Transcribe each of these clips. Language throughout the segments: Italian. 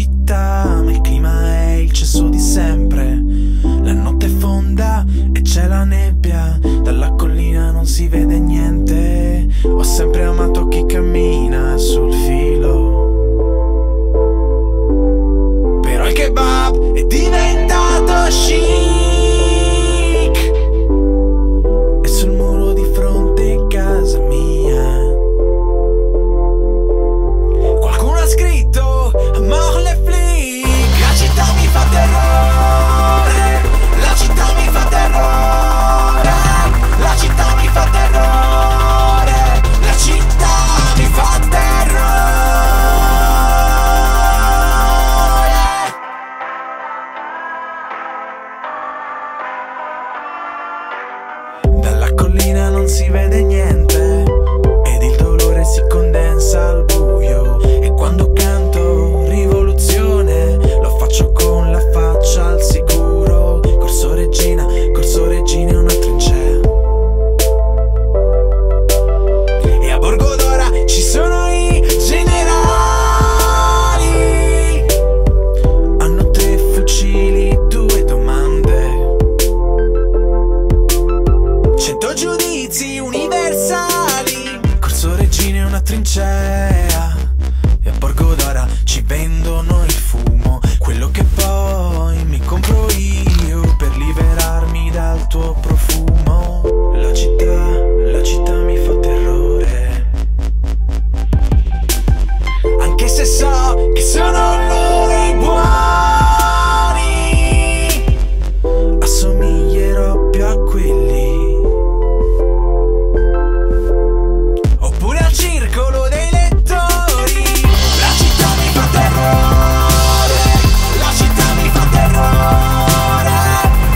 città, ma il clima è il cesso di sempre. La notte è fonda e c'è la nebbia, dalla collina non si vede niente. Ho sempre amato chi cammina sul filo. Però il kebab è diventato chic, e sul muro di fronte a casa mia qualcuno ha scritto amore le flic. La città mi fa terrore, la città mi fa terrore, la città mi fa terrore, la città mi fa terrore. Dalla collina non si vede niente ed il dolore si condensa al buio, e quando canto rivoluzione lo faccio con la faccia al sicuro. Corso Regina è una trincea, e a Borgo d'Ora ci sono i generali. Hanno 3 fucili, 2 domande, 100 giudizi universali. Corso Regina è una trincea, e a Borgo d'Ora ci vendono il fumo, quello che poi mi compro io per liberarmi dal tuo profumo. La città mi fa terrore, anche se so che sono loro i buoni. Assomiglierò più a quelli, oppure al circolo dei lettori. La città mi fa terrore, la città mi fa terrore,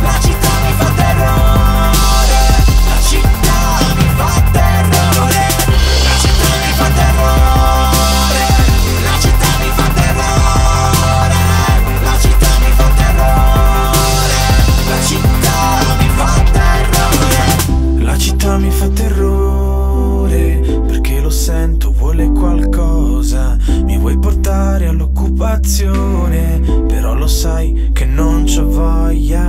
la città mi fa terrore, la città mi fa terrore, la città mi fa terrore, la città mi fa terrore, la città mi fa terrore, la città mi fa terrore, la città mi fa terrore, perché lo sento, vuole qualcosa, mi vuoi portare all'occupazione, però lo sai che non c'ho voglia.